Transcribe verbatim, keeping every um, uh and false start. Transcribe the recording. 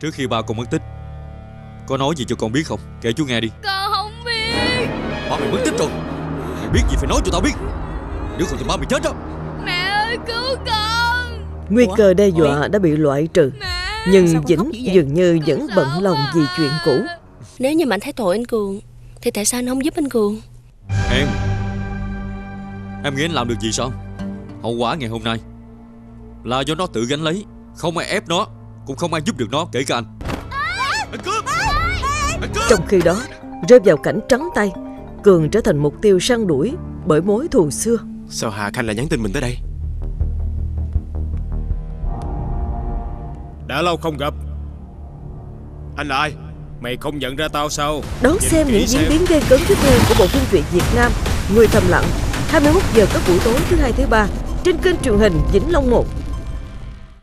Trước khi ba con mất tích, có nói gì cho con biết không? Kể chú nghe đi. Con không biết. Ba mày mất tích rồi, mày biết gì phải nói cho tao biết, nếu không thì ba mày chết đó. Mẹ ơi cứu con. Nguy cơ đe dọa đã bị loại trừ, nhưng Vĩnh dường như vẫn bận lòng vì chuyện cũ. Nếu như mà anh thấy tội anh Cường thì tại sao anh không giúp anh Cường? Em Em nghĩ anh làm được gì sao? Hậu quả ngày hôm nay là do nó tự gánh lấy, không ai ép nó, cũng không ai giúp được nó, kể cả anh. Anh Cường! Anh Cường! Trong khi đó, rơi vào cảnh trắng tay, Cường trở thành mục tiêu săn đuổi bởi mối thù xưa. Sao Hà Khanh lại nhắn tin mình tới đây? Đã lâu không gặp. Anh là ai? Mày không nhận ra tao sao? Đón Nhìn xem những diễn biến gây cấn tiếp theo của bộ phim truyện Việt Nam Người Thầm Lặng, hai mươi mốt giờ các buổi tối thứ hai thứ ba trên kênh truyền hình Vĩnh Long một.